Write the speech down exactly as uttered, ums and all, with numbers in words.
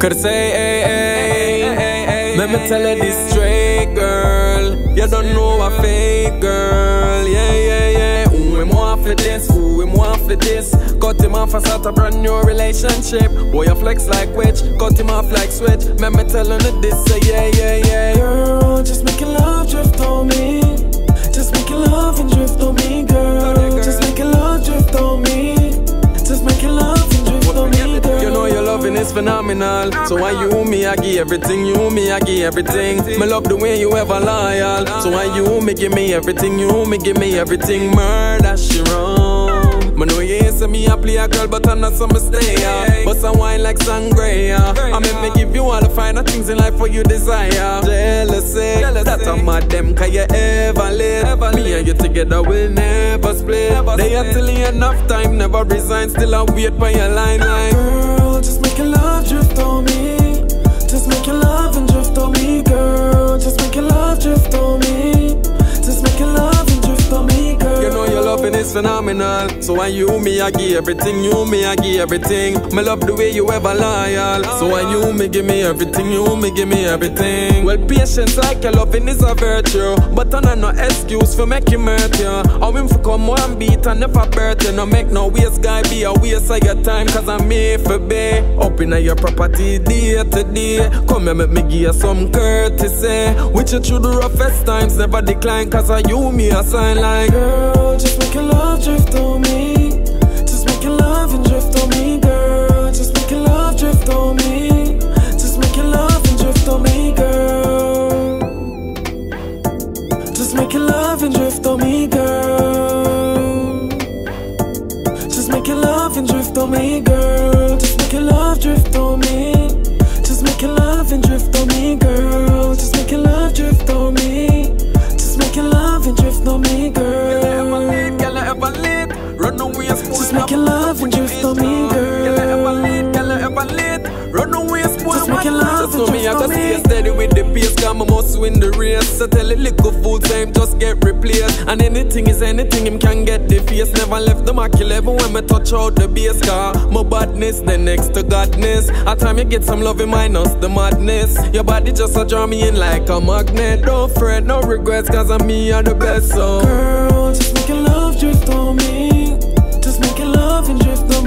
Curse, ay, ay, ay, ay. Let me tell you this straight, girl. You don't know a fake girl. Yeah, yeah, yeah. Ooh, I'm off for this. Ooh, I'm off for this. Cut him off and start a brand new relationship. Boy, you flex like witch. Cut him off like switch. Let me tell you this, say, yeah, yeah, yeah. Girl, just make your love drift on me. Just make your love and drift on me, girl. Just make your love drift on me. Just make your love and drift on me, girl. You know your loving is phenomenal. So why you me, I give everything. You me, I give everything. Me love the way you ever loyal. So why you me, give me everything. You me, give me everything. Murder, she wrong. Me know you say me, I play a girl, but I'm not some mistake. But I wine like sangria. I make me give you all the finer things in life for you desire. Jealousy, that I'm mad them, can you ever live? Me and you together will never split. They are till enough time, never resign. Still I wait by your line, line. Girl, just make your love drift on me. Just make your love and drift on me, girl. Just make your love drift on me. Just make your love and drift on me, girl. You know your loving is phenomenal. So why you me, I give everything. You me, I give everything. Me love the way you ever loyal. So why you me, give me everything. You me, give me everything. Well, patience like your loving is a virtue. But I no excuse for making murder. Yeah. I win for come one beat and never birth. You no make no waste guy be a waste of your time. Cause I'm here for bay. Up in your property day to day. Come and make me give you some courtesy. With you through the roughest times, never decline. Cause I you me a sign like girl. Just make your love drift on me. Just make your love and drift on me, girl. Just make your love drift on me. Just make your love and drift on me, girl. Just make your love and drift on me, girl. Just make your love and drift on me, girl. Just make your love drift on me. Just make your love and drift on me, girl. Just make your love drift on me. Just make your love and drift on me, girl. Just make your love and drift on me, girl. Run away, spoil. Just make your love and drift on me. I gotta stay steady with the pace, cause I must win the race. So tell it little full time, just get replaced. And anything is anything, him can get the face. Never left the mark eleven when me touch out the base. Cause my badness, the next to godness. At time you get some love in minus the madness. Your body just a draw me in like a magnet. Don't fret, no regrets, cause I'm me are the best. So girl, just make your love drift on me. Just make your love and drift on me.